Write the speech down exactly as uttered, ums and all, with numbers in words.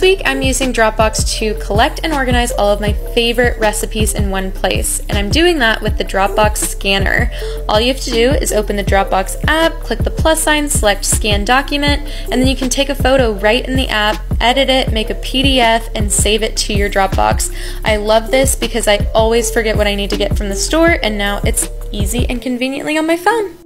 This week I'm using Dropbox to collect and organize all of my favorite recipes in one place, and I'm doing that with the Dropbox scanner. All you have to do is open the Dropbox app, click the plus sign, select scan document, and then you can take a photo right in the app, edit it, make a P D F, and save it to your Dropbox. I love this because I always forget what I need to get from the store, and now it's easy and conveniently on my phone.